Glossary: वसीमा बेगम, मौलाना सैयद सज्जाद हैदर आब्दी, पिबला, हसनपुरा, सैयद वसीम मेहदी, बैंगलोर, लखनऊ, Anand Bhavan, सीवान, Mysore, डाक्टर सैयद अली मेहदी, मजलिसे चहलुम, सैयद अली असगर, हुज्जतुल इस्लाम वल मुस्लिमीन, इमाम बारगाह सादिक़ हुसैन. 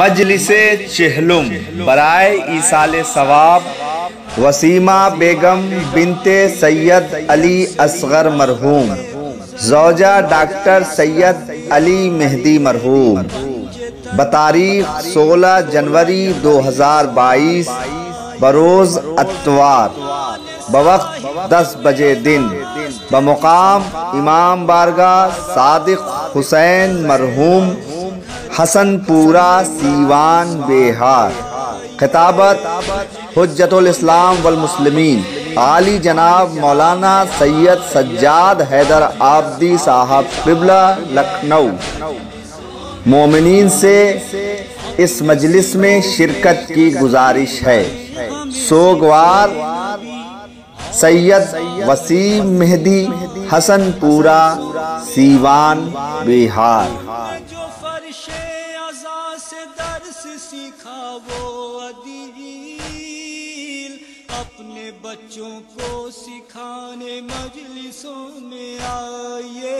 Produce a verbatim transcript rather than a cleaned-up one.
मजलिसे चहलुम बराए ईसाले सवाब वसीमा बेगम बिनते सैयद अली असगर मरहूम, ज़ौजा डाक्टर सैयद अली मेहदी मरहूम, बतारीख सोलह जनवरी दो हज़ार बाईस बरोज़ अतवार बवक्त दस बजे दिन बमुकाम इमाम बारगाह सादिक़ हुसैन मरहूम हसनपुरा सीवान बिहार। खिताबत हुज्जतुल इस्लाम वल मुस्लिमीन आली जनाब मौलाना सैयद सज्जाद हैदर आब्दी साहब पिबला लखनऊ। मोमिनीन से इस मजलिस में शिरकत की गुजारिश है। सोगवार सैयद वसीम मेहदी हसनपुरा सीवान बिहार। सीखा वो अदील अपने बच्चों को सिखाने मजलिसों में आए।